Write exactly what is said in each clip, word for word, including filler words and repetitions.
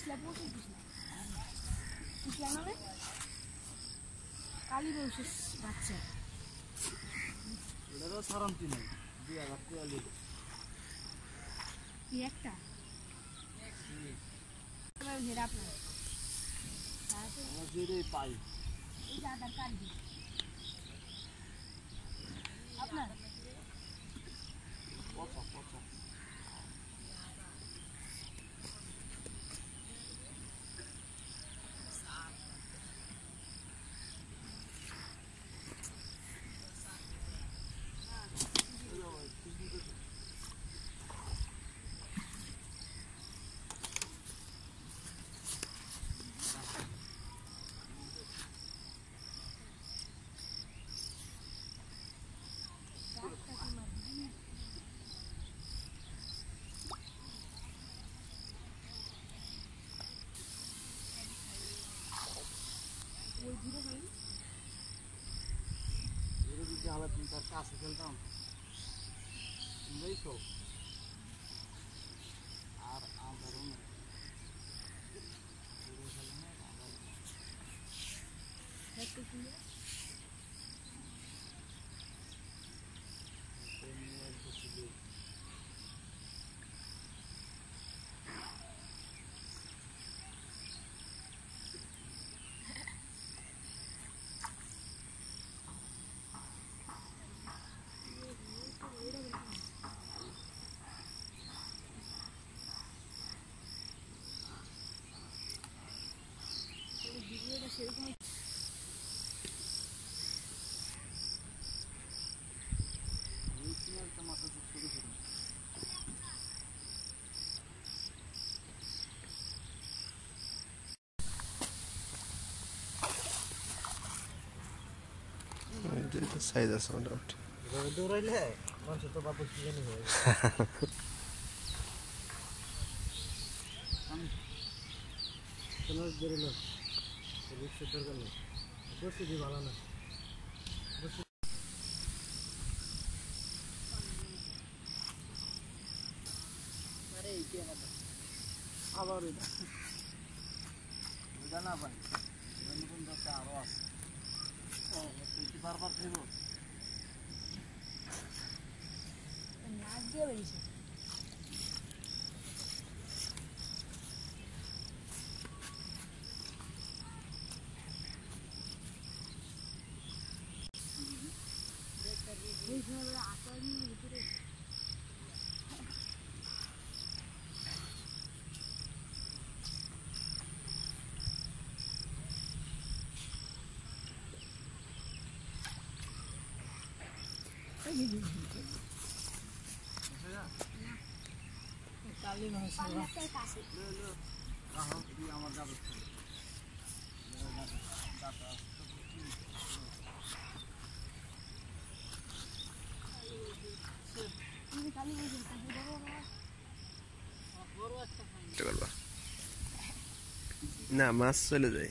पिछला पोस्ट पिछला ना वे काली बोल शिश बच्चे इधर सारम तीन है दिया आपको वाली ये एक टा मैं घेरा पड़ा मैं घेरे पाई इधर दरकार भी अपना पोचा पोचा Kalau pintar kasih kelam, mereka, ar am berumur, berumur selama berapa? Satu dia. Penyuar positif. Saya dah sound out. Dua orang leh, macam tu bapak kita ni. Kalau dua orang, terus setor kalau, terus di bawah mana? Ada ikan apa? Apa itu? Bukan apa? Bukan pun tak awas. Oh, itu barbar sih bos. Kenapa dia begitu? ले लो राहो भी हमारे दांत चल बा ना मास चले जाए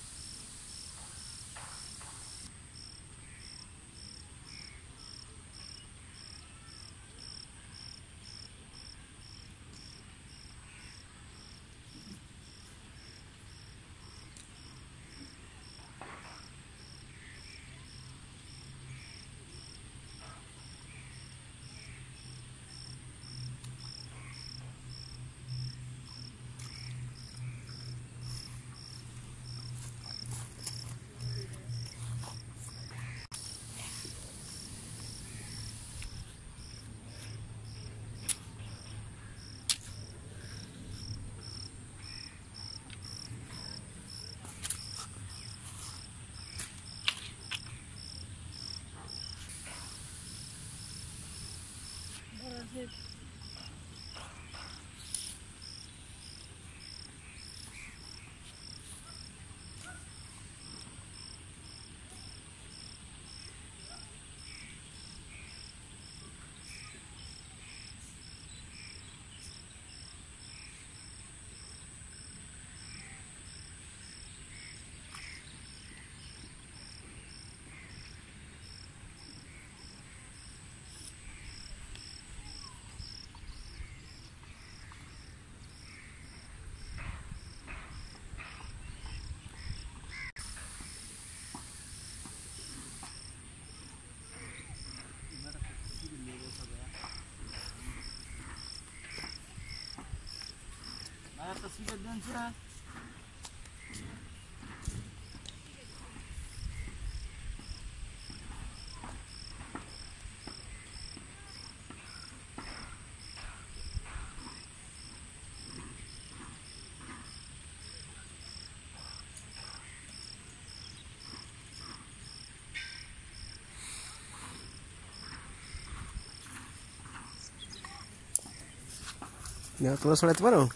Ya, tú vas a leer, bueno,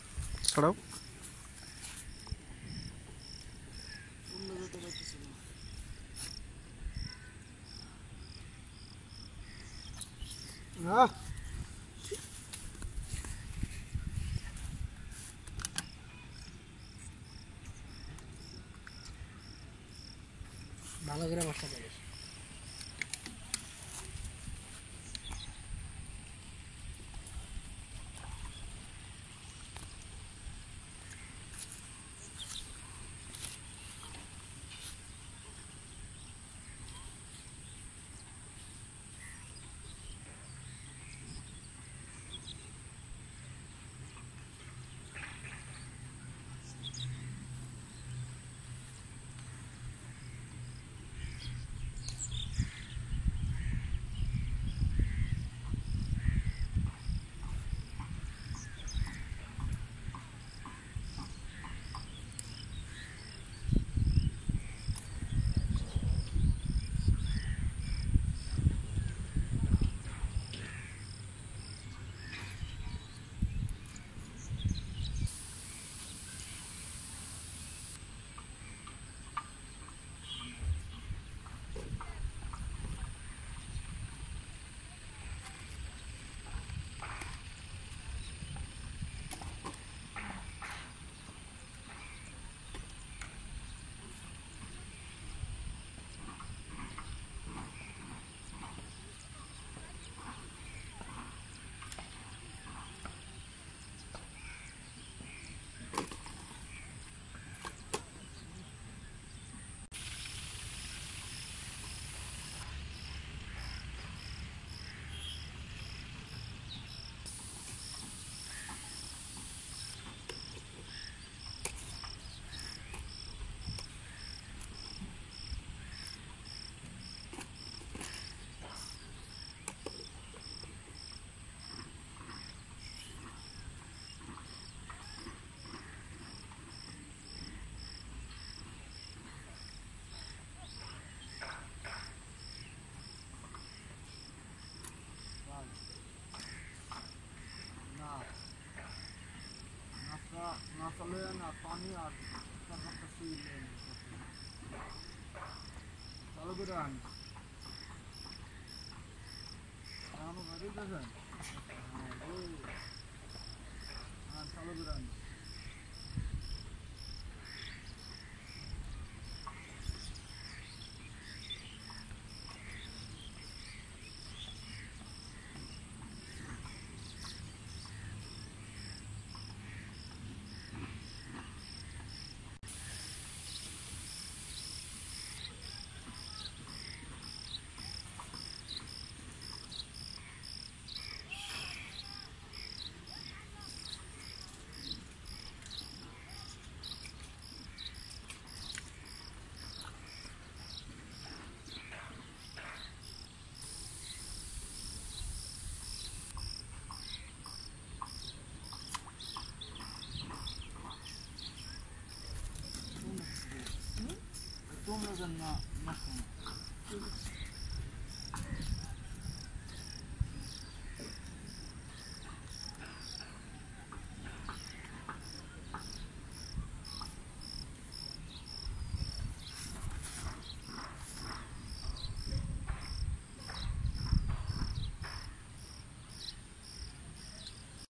claro. Ah. Vale, grabamos todo eso. نطلعنا طانيات تنقصين طلب راني رانو غريب زين انا طلب راني Don't let them not, nothing.